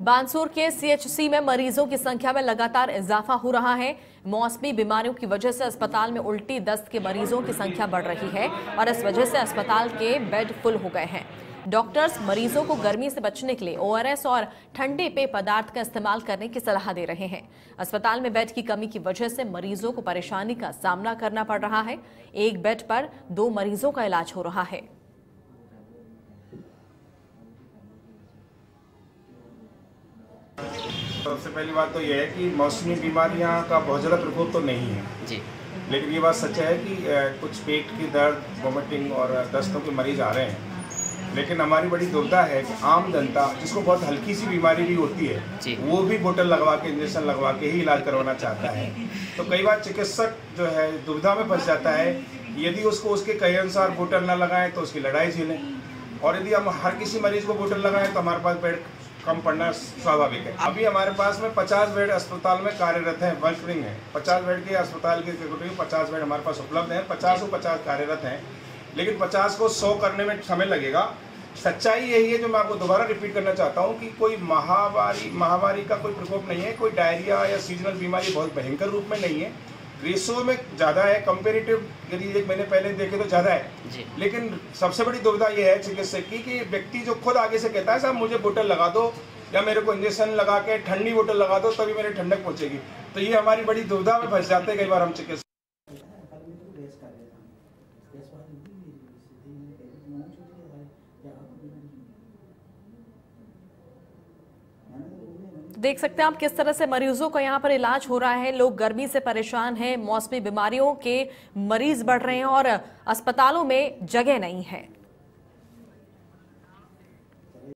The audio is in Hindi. बानसूर के सीएचसी में मरीजों की संख्या में लगातार इजाफा हो रहा है। मौसमी बीमारियों की वजह से अस्पताल में उल्टी दस्त के मरीजों की संख्या बढ़ रही है और इस वजह से अस्पताल के बेड फुल हो गए हैं। डॉक्टर्स मरीजों को गर्मी से बचने के लिए ओआरएस और ठंडे पेय पदार्थ का इस्तेमाल करने की सलाह दे रहे हैं। अस्पताल में बेड की कमी की वजह से मरीजों को परेशानी का सामना करना पड़ रहा है। एक बेड पर 2 मरीजों का इलाज हो रहा है। सबसे पहली बात तो यह है कि मौसमी बीमारियां का बहुत ज़्यादा प्रकोप तो नहीं है जी, लेकिन ये बात सच है कि कुछ पेट की दर्द, वॉमिटिंग और दस्तों के मरीज आ रहे हैं। लेकिन हमारी बड़ी दुविधा है कि आम जनता जिसको बहुत हल्की सी बीमारी भी होती है वो भी बोतल लगवा के, इंजेक्शन लगवा के ही इलाज करवाना चाहता है। तो कई बार चिकित्सक जो है दुविधा में फंस जाता है। यदि उसको उसके कहे अनुसार बोतल न लगाएं तो उसकी लड़ाई झेलें, और यदि हम हर किसी मरीज को बोतल लगाएं तो हमारे पास बेड कम पड़ना स्वाभाविक है। अभी हमारे पास में 50 बेड अस्पताल में कार्यरत हैं, वर्किंग है। 50 बेड के अस्पताल के 50 बेड हमारे पास उपलब्ध हैं, 50 कार्यरत हैं। लेकिन 50 को 100 करने में समय लगेगा। सच्चाई यही है जो मैं आपको दोबारा रिपीट करना चाहता हूँ कि कोई महामारी का कोई प्रकोप नहीं है। कोई डायरिया या सीजनल बीमारी बहुत भयंकर रूप में नहीं है। रेशो में ज़्यादा है, कंपेरेटिव यदि 1 महीने पहले देखे तो ज़्यादा है। लेकिन सबसे बड़ी दुविधा यह है चिकित्सक की कि व्यक्ति जो खुद आगे से कहता है साहब मुझे बोतल लगा दो या मेरे को इंजेक्शन लगा के ठंडी बोतल लगा दो तभी मेरे ठंडक पहुंचेगी, तो ये हमारी बड़ी दुविधा में फंस जाते हैं कई बार हम चिकित्सक। देख सकते हैं आप किस तरह से मरीजों का यहाँ पर इलाज हो रहा है। लोग गर्मी से परेशान हैं, मौसमी बीमारियों के मरीज बढ़ रहे हैं और अस्पतालों में जगह नहीं है।